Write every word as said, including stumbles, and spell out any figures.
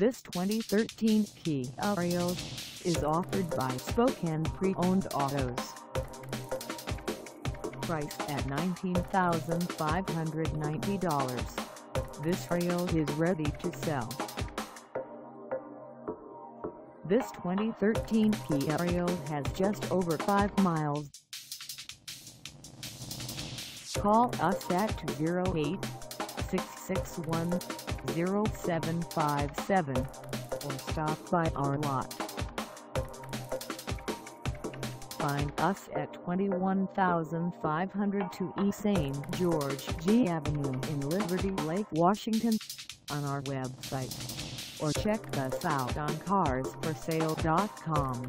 This twenty thirteen Kia Rio is offered by Spokane Pre-Owned Autos. Priced at nineteen thousand five hundred ninety dollars, this Rio is ready to sell. This twenty thirteen Kia Rio has just over five miles. Call us at two oh eight, six six one, oh seven five seven or stop by our lot. Find us at twenty-one thousand five hundred two East Saint George G Avenue in Liberty Lake, Washington on our website, or check us out on cars for sale dot com.